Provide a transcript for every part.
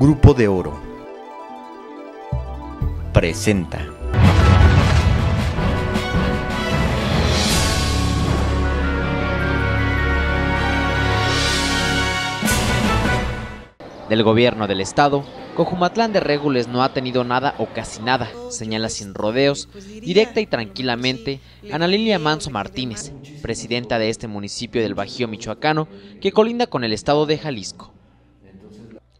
Grupo de Oro presenta del gobierno del estado. Cojumatlán de Régules no ha tenido nada o casi nada, señala sin rodeos, directa y tranquilamente Ana Lilia Manzo Martínez, presidenta de este municipio del Bajío Michoacano, que colinda con el estado de Jalisco.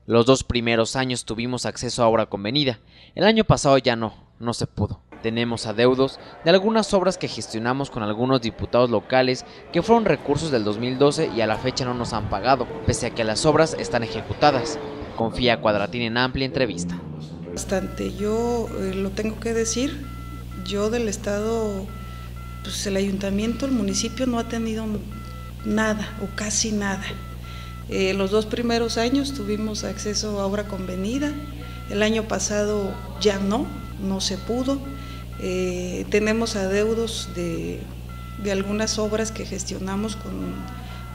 Los dos primeros años tuvimos acceso a obra convenida, el año pasado ya no se pudo. Tenemos adeudos de algunas obras que gestionamos con algunos diputados locales que fueron recursos del 2012 y a la fecha no nos han pagado, pese a que las obras están ejecutadas. Confía Quadratín en amplia entrevista. Bastante, yo lo tengo que decir, yo del estado, pues el ayuntamiento, el municipio no ha tenido nada o casi nada. Los dos primeros años tuvimos acceso a obra convenida, el año pasado ya no se pudo. Tenemos adeudos de algunas obras que gestionamos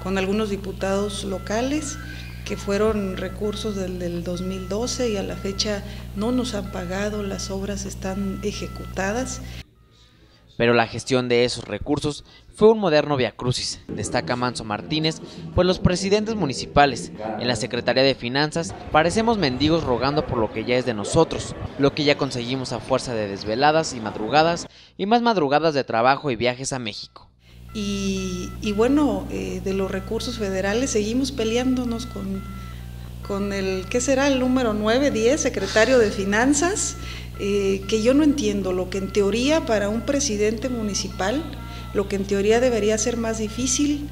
con algunos diputados locales, que fueron recursos del 2012 y a la fecha no nos han pagado, las obras están ejecutadas. Pero la gestión de esos recursos fue un moderno viacrucis, destaca Manzo Martínez, pues los presidentes municipales en la Secretaría de Finanzas parecemos mendigos rogando por lo que ya es de nosotros, lo que ya conseguimos a fuerza de desveladas y más madrugadas de trabajo y viajes a México. Y bueno, de los recursos federales seguimos peleándonos con el, ¿qué será? El número 9, 10, secretario de Finanzas, que yo no entiendo, lo que en teoría para un presidente municipal, lo que en teoría debería ser más difícil,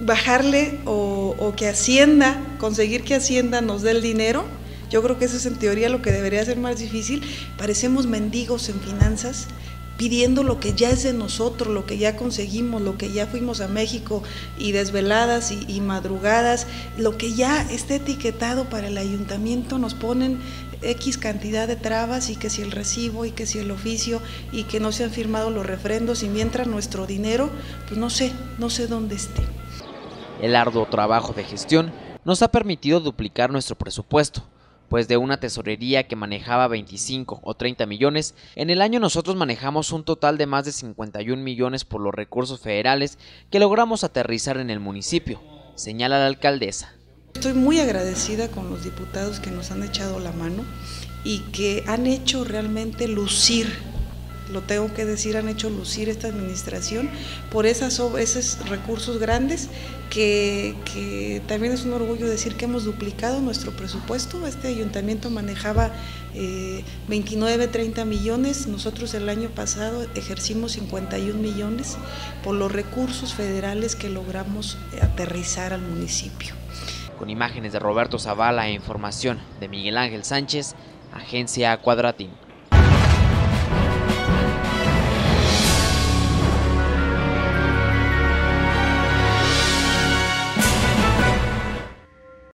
bajarle o que Hacienda, conseguir que Hacienda nos dé el dinero, yo creo que eso es en teoría lo que debería ser más difícil. Parecemos mendigos en finanzas, pidiendo lo que ya es de nosotros, lo que ya conseguimos, lo que ya fuimos a México y desveladas y madrugadas, lo que ya está etiquetado para el ayuntamiento, nos ponen X cantidad de trabas y que si el recibo y que si el oficio y que no se han firmado los refrendos y mientras nuestro dinero, pues no sé dónde esté. El arduo trabajo de gestión nos ha permitido duplicar nuestro presupuesto, pues de una tesorería que manejaba 25 o 30 millones, en el año nosotros manejamos un total de más de 51 millones por los recursos federales que logramos aterrizar en el municipio, señala la alcaldesa. Estoy muy agradecida con los diputados que nos han echado la mano y que han hecho realmente lucir, lo tengo que decir, han hecho lucir esta administración por esos recursos grandes que también es un orgullo decir que hemos duplicado nuestro presupuesto. Este ayuntamiento manejaba 29, 30 millones, nosotros el año pasado ejercimos 51 millones por los recursos federales que logramos aterrizar al municipio. Con imágenes de Roberto Zavala e información de Miguel Ángel Sánchez, Agencia Quadratín.